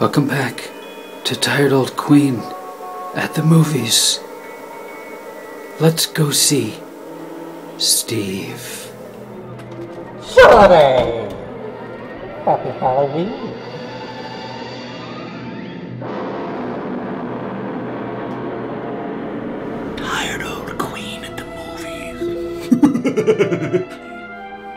Welcome back to Tired Old Queen at the Movies. Let's go see Steve. Shirley! Happy Halloween. Tired Old Queen at the Movies.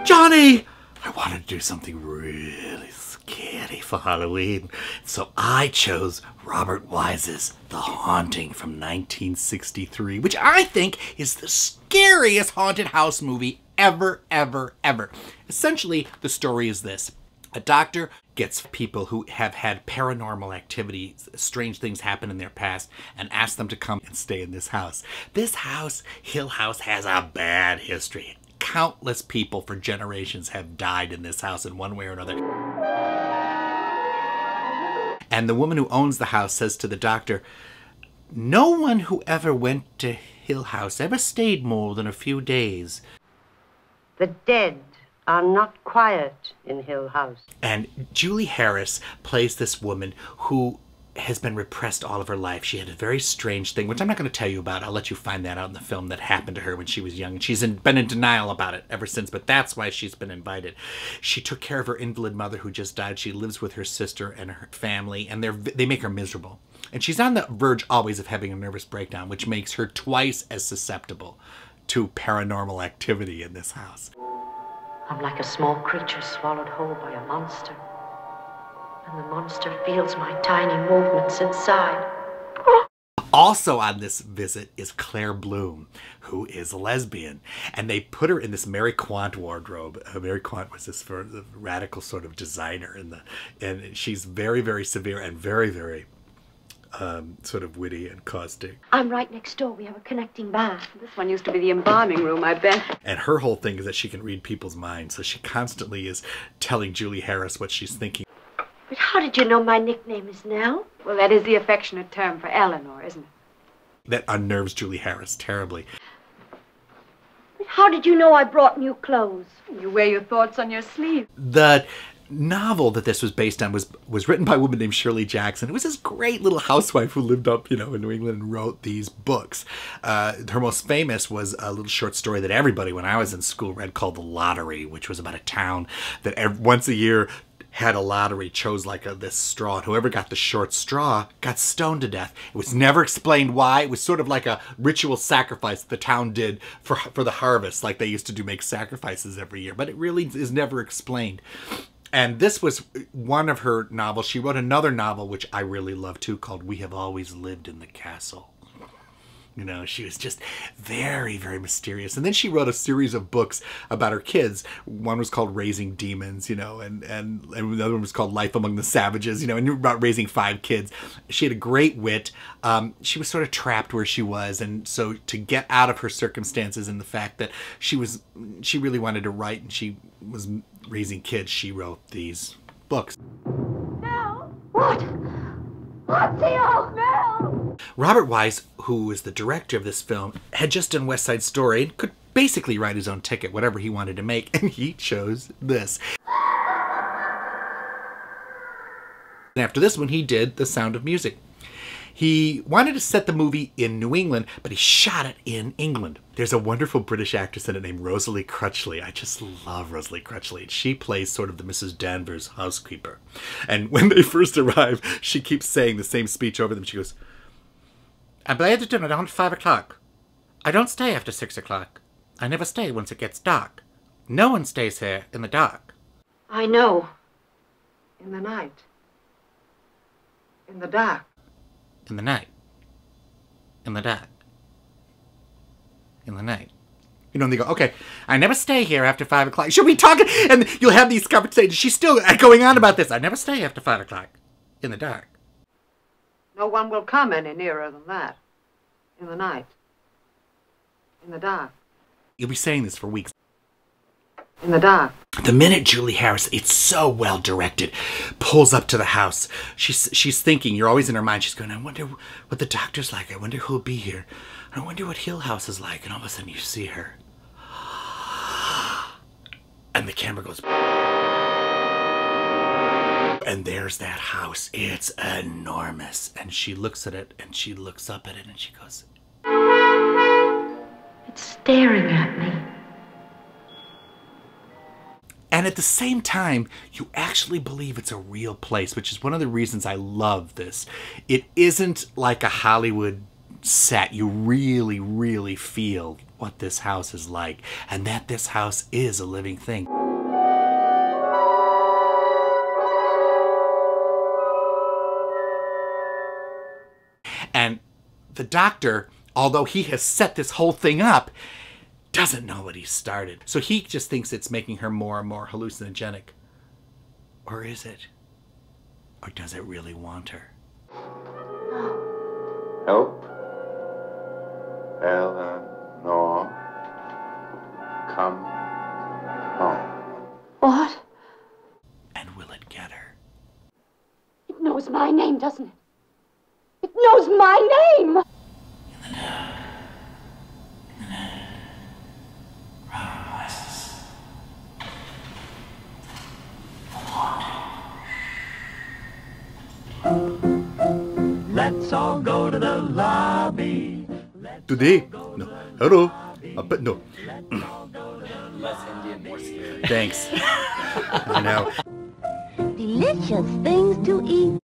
Johnny! I wanted to do something really scary for Halloween, so I chose Robert Wise's The Haunting from 1963, which I think is the scariest haunted house movie ever. Essentially, the story is this. A doctor gets people who have had paranormal activity, strange things happen in their past, and asks them to come and stay in this house. This house, Hill House, has a bad history. Countless people for generations have died in this house in one way or another. And the woman who owns the house says to the doctor, "No one who ever went to Hill House ever stayed more than a few days. The dead are not quiet in Hill House." And Julie Harris plays this woman who has been repressed all of her life. She had a very strange thing, which I'm not going to tell you about. I'll let you find that out in the film, that happened to her when she was young. She's been in denial about it ever since, but that's why she's been invited. She took care of her invalid mother who just died. She lives with her sister and her family, and they make her miserable. And she's on the verge always of having a nervous breakdown, which makes her twice as susceptible to paranormal activity in this house. "I'm like a small creature swallowed whole by a monster. And the monster feels my tiny movements inside." Also on this visit is Claire Bloom, who is a lesbian. And they put her in this Mary Quant wardrobe. Mary Quant was this radical sort of designer. And she's very, very severe and very, very sort of witty and caustic. "I'm right next door. We have a connecting bar. This one used to be the embalming room, I bet." And her whole thing is that she can read people's minds. So she constantly is telling Julie Harris what she's thinking. "But how did you know my nickname is Nell?" "Well, that is the affectionate term for Eleanor, isn't it?" That unnerves Julie Harris terribly. "But how did you know I brought new clothes?" "You wear your thoughts on your sleeve." The novel that this was based on was written by a woman named Shirley Jackson. It was this great little housewife who lived up, you know, in New England and wrote these books. Her most famous was a little short story that everybody, when I was in school, read called The Lottery, which was about a town that once a year had a lottery, chose like this straw, and whoever got the short straw got stoned to death. It was never explained why. It was sort of like a ritual sacrifice that the town did for the harvest, like they used to do, make sacrifices every year, but it really is never explained. And this was one of her novels. She wrote another novel, which I really love too, called We Have Always Lived in the Castle. You know, she was just very, very mysterious. And then she wrote a series of books about her kids. One was called Raising Demons, you know, and the other one was called Life Among the Savages, you know, and about raising 5 kids. She had a great wit. She was sort of trapped where she was. And so to get out of her circumstances and the fact that she really wanted to write and she was raising kids, she wrote these books. "Mel! What? What's the old Mel?" Robert Wise, who was the director of this film, had just done West Side Story and could basically write his own ticket, whatever he wanted to make, and he chose this. And after this one, he did The Sound of Music. He wanted to set the movie in New England, but he shot it in England. There's a wonderful British actress in it named Rosalie Crutchley. I just love Rosalie Crutchley. She plays sort of the Mrs. Danvers housekeeper. And when they first arrive, she keeps saying the same speech over them. She goes, "I'm glad to dinner down at 5 o'clock. I don't stay after 6 o'clock. I never stay once it gets dark. No one stays here in the dark." "I know. In the night. In the dark. In the night. In the dark. In the night." You know, and they go, "Okay, I never stay here after 5 o'clock. She'll be talking, and you'll have these conversations. She's still going on about this. "I never stay after 5 o'clock. In the dark. No one will come any nearer than that. In the night. In the dark." You'll be saying this for weeks. "In the dark." The minute Julie Harris, it's so well directed, pulls up to the house, she's thinking, you're always in her mind, she's going, "I wonder what the doctor's like. I wonder who'll be here. I wonder what Hill House is like." And all of a sudden you see her. And the camera goes... and there's that house. It's enormous. And she looks at it, and she looks up at it, and she goes, "It's staring at me." And at the same time, you actually believe it's a real place, which is one of the reasons I love this. It isn't like a Hollywood set. You really, really feel what this house is like, and that this house is a living thing. And the doctor, although he has set this whole thing up, doesn't know what he started. So he just thinks it's making her more and more hallucinogenic. Or is it? Or does it really want her? Help. Eleanor. Come home. What? And will it get her? It knows my name, doesn't it? It knows my name! And then, let's all go to the lobby. Today? No. Hello? But no. Less Indian, more scary. Thanks. I know. Delicious things to eat.